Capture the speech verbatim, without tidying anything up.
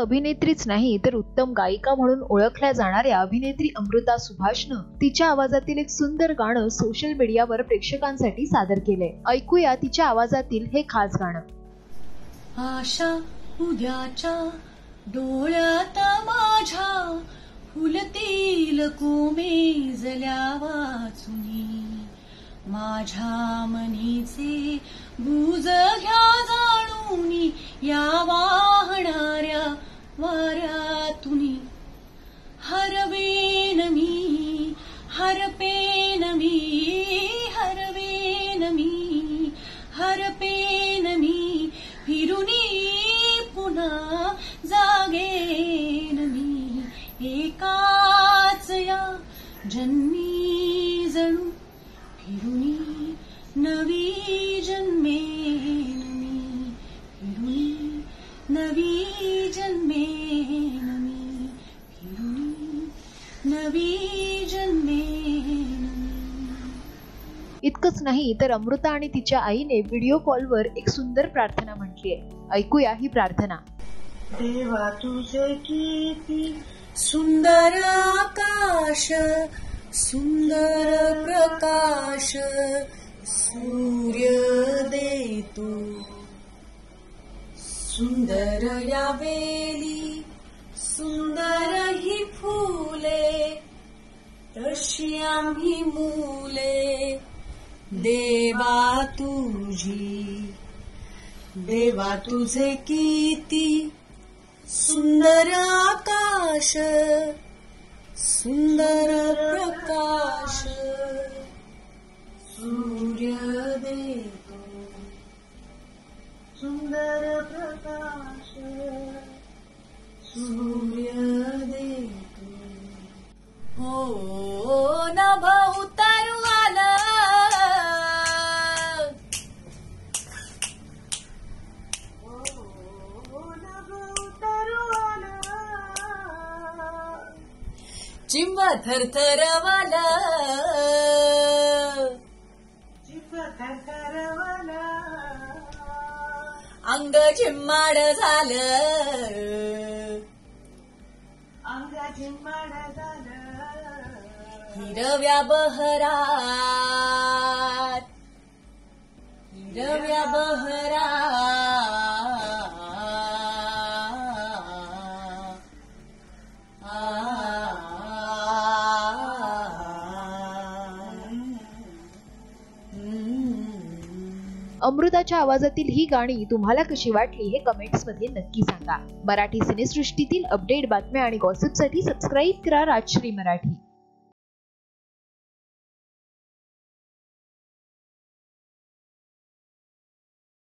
अभिनेत्रीच नाही तर उत्तम गायिका म्हणून ओळखल्या जाणाऱ्या अभिनेत्री अमृता सुभाषनं तिच्या आवाजातील एक सुंदर गाणं सोशल मीडियावर प्रेक्षकांसाठी सादर केले। ऐकूया तिच्या आवाजातील हे खास गाणं। आशा उद्याच्या डोळ्यात माझ्या फुलतील कोमेजल्या वाचुनी, माझ्या मनीचे भुज घ्या जाणूनी, या वाहणाऱ्या वाऱ्यातूनी हरवेन मी हरपेन मी हरवेन मी हरपेन मी, फिरुनी पुन्हा जागेन मी, एकाच या जन्मी जणू फिरुनी नवी जन्मेन मी, फिरुनी नवी जन्मेन मी, फिरुनी नवी जन्मेन मी। इतकंच नाही तर अमृता आणि तिच्या आईने व्हिडिओ कॉलवर एक सुंदर प्रार्थना म्हटली आहे। ऐकूया ही प्रार्थना। देवा तुझे किती सुंदर आकाश, सुंदर प्रकाश सूर्य देतो, सुंदर या वेली सुंदर ही फुले, तशी आम्ही मुले देवा तुझी। देवा तुझे किती सुंदर आकाश, सुंदर प्रकाश सूर्य देतो, सुंदर प्रकाश सूर्य देतो, हो नभ उतरू आला, हो नभ उतरू आला, जिव्हा थरथरवाला, जिव्हा थरथरवाला, अंग झिम्माड झालं, अंग झिम्माड झालं, हिरव्या बहरात, हिरव्या बहरात अमृताच्या आवाजातील ही गाणी तुम्हाला कशी वाटली हे कमेंट्स मध्ये नक्की सांगा। मराठी सिनेसृष्टीतील अपडेट बातम्या आणि गॉसिपसाठी सबस्क्राइब करा राजश्री मराठी।